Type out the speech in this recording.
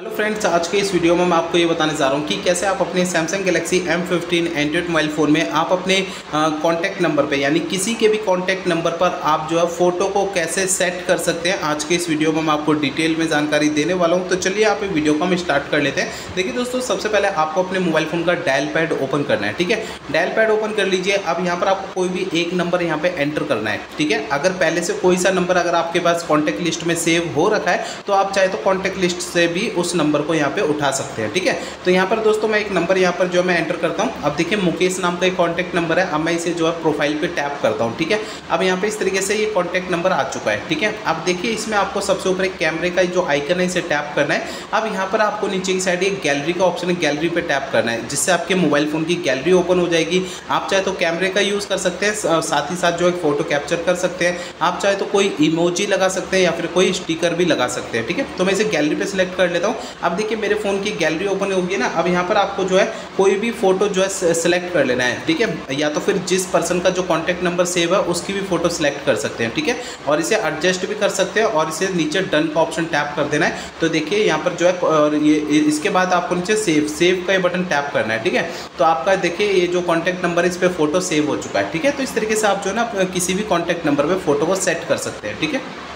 Hello friends, आज के इस वीडियो में मैं आपको ये बताने जा रहा हूँ कि कैसे आप अपने Samsung Galaxy M15 Android mobile phone में आप अपने कॉन्टैक्ट नंबर पे यानी किसी के भी कॉन्टैक्ट नंबर पर आप जो है फ़ोटो को कैसे सेट कर सकते हैं। आज के इस वीडियो में मैं आपको डिटेल में जानकारी देने वाला हूँ। तो चलिए आप वीडियो को हम स्टार्ट कर लेते हैं। देखिए दोस्तों, सबसे पहले आपको अपने मोबाइल फ़ोन का डायल पैड ओपन करना है। ठीक है, डायल पैड ओपन कर लीजिए। अब यहाँ पर आपको कोई भी एक नंबर यहाँ पर एंटर करना है। ठीक है, अगर पहले से कोई सा नंबर अगर आपके पास कॉन्टैक्ट लिस्ट में सेव हो रखा है तो आप चाहे तो कॉन्टैक्ट लिस्ट से भी नंबर को यहाँ पे उठा सकते हैं। ठीक है, तो यहाँ पर दोस्तों मैं एक नंबर यहाँ पर जो मैं एंटर करता हूँ। अब देखिए मुकेश नाम का एक कॉन्टैक्ट नंबर है। अब मैं इसे जो है प्रोफाइल पे टैप करता हूँ। ठीक है, अब यहाँ पे इस तरीके से ये कॉन्टैक्ट नंबर आ चुका है। ठीक है, अब देखिए इसमें आपको सबसे ऊपर एक कैमरे का जो आइकन है इसे टैप करना है। अब यहाँ पर आपको नीचे की साइड एक गैलरी का ऑप्शन है, गैलरी पर टैप करना है जिससे आपके मोबाइल फ़ोन की गैलरी ओपन हो जाएगी। आप चाहे तो कैमरे का यूज़ कर सकते हैं, साथ ही साथ जो है फोटो कैप्चर कर सकते हैं। आप चाहे तो कोई इमोजी लगा सकते हैं या फिर कोई स्टिकर भी लगा सकते हैं। ठीक है, तो मैं इसे गैलरी पर सिलेक्ट कर लेता हूँ। अब देखिए मेरे फ़ोन की गैलरी ओपन होगी ना। अब यहाँ पर आपको जो है कोई भी फोटो जो है सिलेक्ट कर लेना है। ठीक है, या तो फिर जिस पर्सन का जो कॉन्टैक्ट नंबर सेव है उसकी भी फोटो सिलेक्ट कर सकते हैं। ठीक है, और इसे एडजस्ट भी कर सकते हैं और इसे नीचे डन का ऑप्शन टैप कर देना है। तो देखिए यहाँ पर जो है, और ये इसके बाद आपको नीचे सेव का ये बटन टैप करना है। ठीक है, तो आपका देखिए ये जो कॉन्टैक्ट नंबर है इस पर फोटो सेव हो चुका है। ठीक है, तो इस तरीके से आप जो है ना किसी भी कॉन्टैक्ट नंबर पर फोटो को सेट कर सकते हैं। ठीक है।